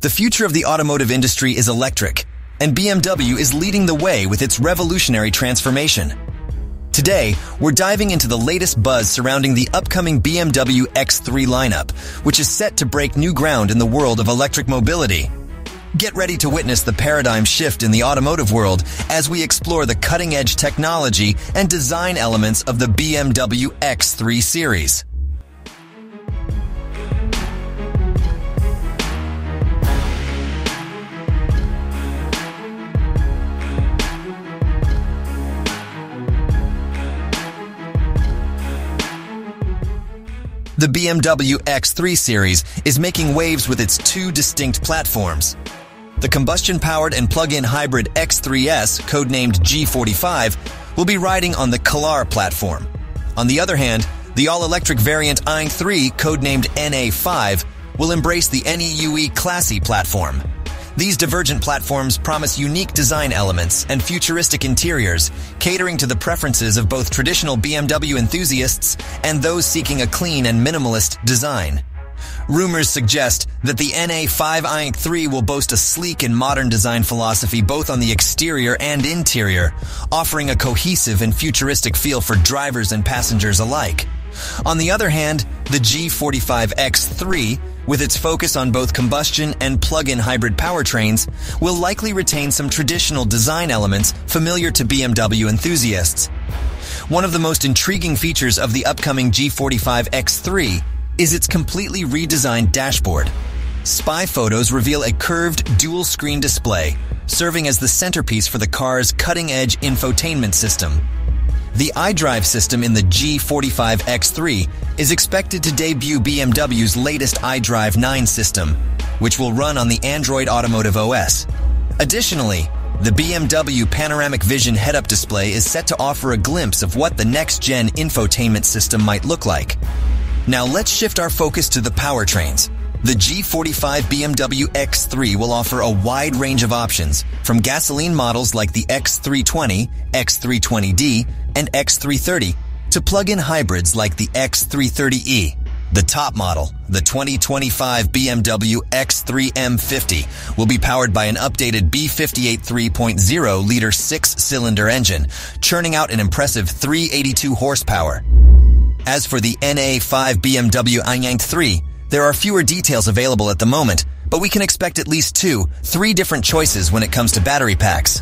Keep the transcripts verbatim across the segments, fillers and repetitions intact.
The future of the automotive industry is electric, and B M W is leading the way with its revolutionary transformation. Today, we're diving into the latest buzz surrounding the upcoming B M W X three lineup, which is set to break new ground in the world of electric mobility. Get ready to witness the paradigm shift in the automotive world as we explore the cutting-edge technology and design elements of the B M W X three series. The B M W X three series is making waves with its two distinct platforms. The combustion-powered and plug-in hybrid X three S, codenamed G forty-five, will be riding on the C L A R platform. On the other hand, the all-electric variant i X three, codenamed N A five, will embrace the Neue Klasse platform. These divergent platforms promise unique design elements and futuristic interiors, catering to the preferences of both traditional B M W enthusiasts and those seeking a clean and minimalist design. Rumors suggest that the N A five i X three will boast a sleek and modern design philosophy both on the exterior and interior, offering a cohesive and futuristic feel for drivers and passengers alike. On the other hand, the G forty-five X three, with its focus on both combustion and plug-in hybrid powertrains, will likely retain some traditional design elements familiar to B M W enthusiasts. One of the most intriguing features of the upcoming G forty-five X three is its completely redesigned dashboard. Spy photos reveal a curved dual-screen display, serving as the centerpiece for the car's cutting-edge infotainment system. The iDrive system in the G forty-five X three is expected to debut B M W's latest iDrive nine system, which will run on the Android Automotive O S. Additionally, the B M W Panoramic Vision Head-up Display is set to offer a glimpse of what the next-gen infotainment system might look like. Now let's shift our focus to the powertrains. The G forty-five B M W X three will offer a wide range of options, from gasoline models like the X three twenty, X three twenty D, and X three thirty, to plug-in hybrids like the X three thirty E. The top model, the twenty twenty-five B M W X three M fifty, will be powered by an updated B fifty-eight three point oh liter six-cylinder engine, churning out an impressive three hundred eighty-two horsepower. As for the N A five B M W i X three, there are fewer details available at the moment, but we can expect at least two, three different choices when it comes to battery packs.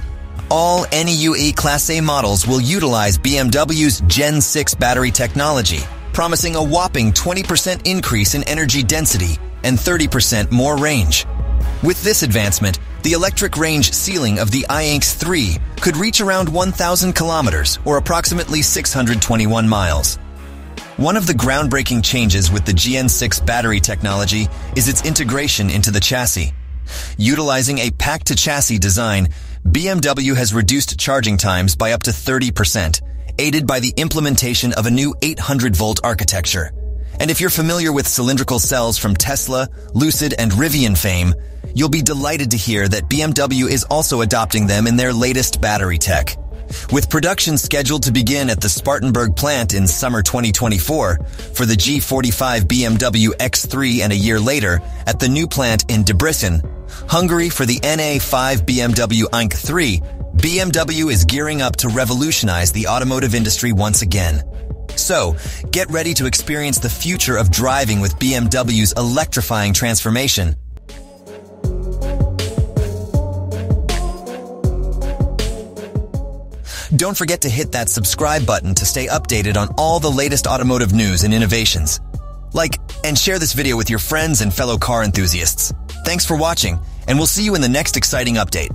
All Neue Klasse models will utilize B M W's Gen six battery technology, promising a whopping twenty percent increase in energy density and thirty percent more range. With this advancement, the electric range ceiling of the i X three could reach around one thousand kilometers, or approximately six hundred twenty-one miles. One of the groundbreaking changes with the Gen six battery technology is its integration into the chassis. Utilizing a pack-to-chassis design, B M W has reduced charging times by up to thirty percent, aided by the implementation of a new eight hundred volt architecture. And if you're familiar with cylindrical cells from Tesla, Lucid, and Rivian fame, you'll be delighted to hear that B M W is also adopting them in their latest battery tech. With production scheduled to begin at the Spartanburg plant in summer twenty twenty-four, for the G forty-five B M W X three and a year later at the new plant in Debrecen, Hungary for the N A five B M W i X three, B M W is gearing up to revolutionize the automotive industry once again. So, get ready to experience the future of driving with B M W's electrifying transformation. Don't forget to hit that subscribe button to stay updated on all the latest automotive news and innovations. Like and share this video with your friends and fellow car enthusiasts. Thanks for watching, and we'll see you in the next exciting update.